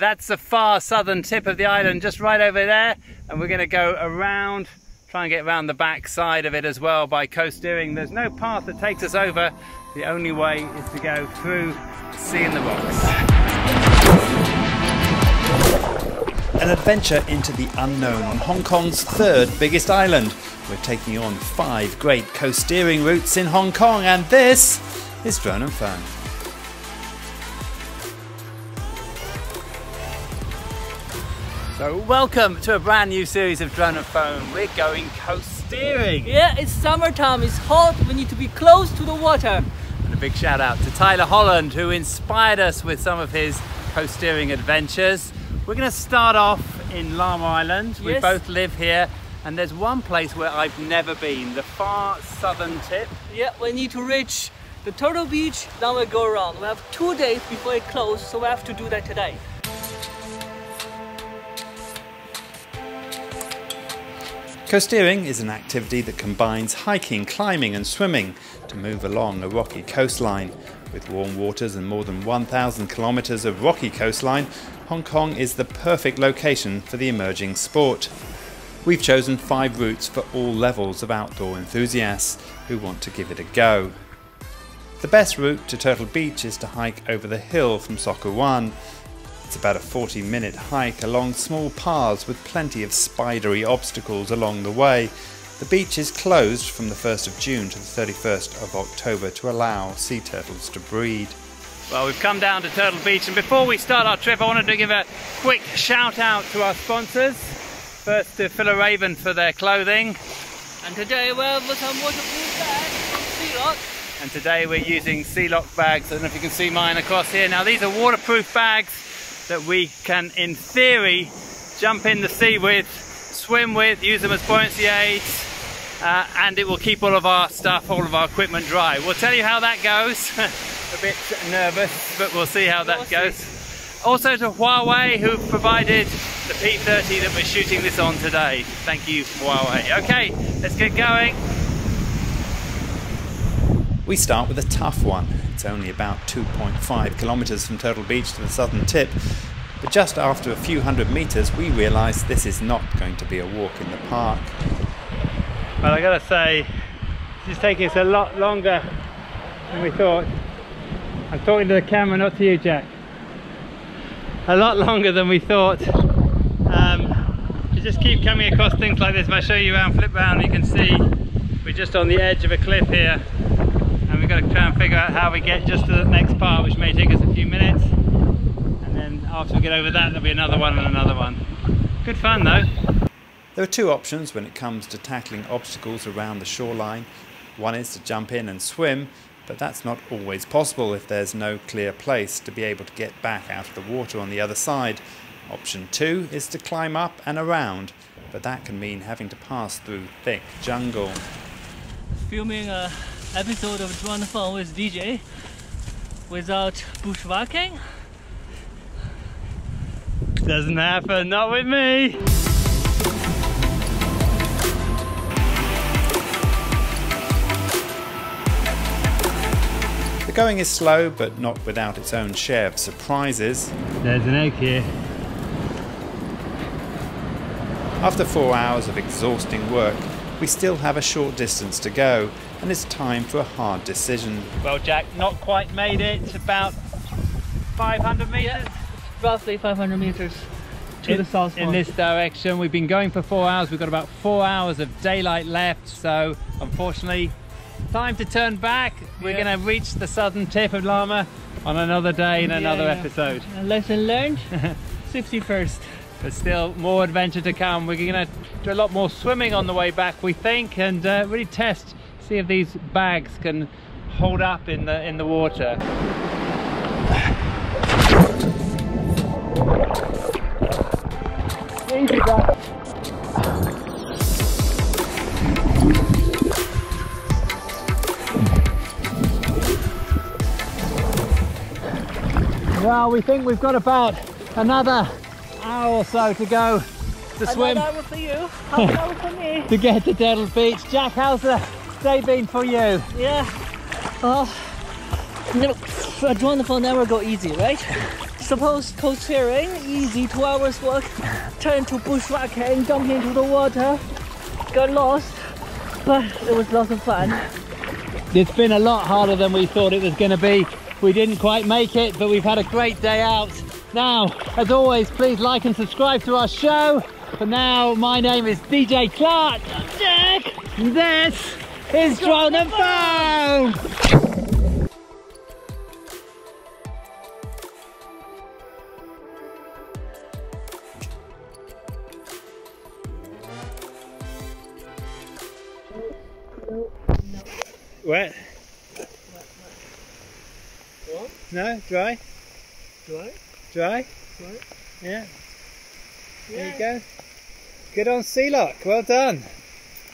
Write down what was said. That's the far southern tip of the island, just right over there, and we're going to go around, try and get around the back side of it as well by coasteering. There's no path that takes us over. The only way is to go through Sea in the Rocks. An adventure into the unknown on Hong Kong's third biggest island. We're taking on 5 great coasteering routes in Hong Kong, and this is Drone and Phone. So welcome to a brand new series of Drone and Phone. We're going coasteering. Yeah, it's summertime, it's hot, we need to be close to the water. And a big shout out to Tyler Holland, who inspired us with some of his coasteering adventures. We're going to start off in Lamma Island. Yes. We both live here, and there's one place where I've never been, the far southern tip. Yeah, we need to reach the Turtle Beach, then we go around. We have 2 days before it closes, so we have to do that today. Coasteering is an activity that combines hiking, climbing and swimming to move along a rocky coastline. With warm waters and more than 1,000 kilometres of rocky coastline, Hong Kong is the perfect location for the emerging sport. We've chosen 5 routes for all levels of outdoor enthusiasts who want to give it a go. The best route to Turtle Beach is to hike over the hill from Sok Kwu Wan. It's about a 40-minute hike along small paths with plenty of spidery obstacles along the way. The beach is closed from the 1st of June to the 31st of October to allow sea turtles to breed. Well, we've come down to Turtle Beach, and before we start our trip I wanted to give a quick shout out to our sponsors. First to Philoravon for their clothing. And today we're with some waterproof bags from SeaLock. And today we're using SeaLock bags. I don't know if you can see mine across here. Now these are waterproof bags that we can, in theory, jump in the sea with, swim with, use them as buoyancy aids, and it will keep all of our stuff, all of our equipment dry. We'll tell you how that goes. A bit nervous, but we'll see how that goes. Also to Huawei, who provided the P30 that we're shooting this on today. Thank you, Huawei. Okay, let's get going. We start with a tough one. It's only about 2.5 kilometres from Turtle Beach to the southern tip, but just after a few hundred metres we realise this is not going to be a walk in the park. Well, I gotta say, this is taking us a lot longer than we thought. I'm talking to the camera, not to you, Jack. A lot longer than we thought. You just keep coming across things like this. If I show you around, flip round, you can see we're just on the edge of a cliff here. Got to try and figure out how we get just to the next part, which may take us a few minutes, and then after we get over that there'll be another one and another one. Good fun though. There are 2 options when it comes to tackling obstacles around the shoreline. One is to jump in and swim, but that's not always possible if there's no clear place to be able to get back out of the water on the other side. Option 2 is to climb up and around, but that can mean having to pass through thick jungle. Filming episode of Drone and Phone with DJ without bushwalking doesn't happen, not with me. The going is slow, but not without its own share of surprises. There's an egg here. After 4 hours of exhausting work, we still have a short distance to go, and it's time for a hard decision. Well, Jack, not quite made it. It's about 500 metres? Yeah, roughly 500 metres to the south. In this direction. We've been going for 4 hours. We've got about 4 hours of daylight left, so unfortunately, time to turn back. We're going to reach the southern tip of Lamma on another day in another episode. A lesson learned, safety first. But still, more adventure to come. We're going to do a lot more swimming on the way back, we think, and really test, see if these bags can hold up in the water. Well, we think we've got about another hour or so to go to swim. An hour for you, half an hour for me. To get to Dedal Beach. Jack, how's the day been for you? Yeah, well, Drone and Phone never go easy, right? Supposed coast terrain, easy 2 hours walk, turned to bushwhack and jumped into the water. Got lost, but it was lots of fun. It's been a lot harder than we thought it was going to be. We didn't quite make it, but we've had a great day out. Now, as always, please like and subscribe to our show. For now, my name is DJ Clark. Jack, this is Drone and Phone. Wet? What? No, dry? Dry? Dry? Dry? Yeah. There you go. Good on SeaLock, well done.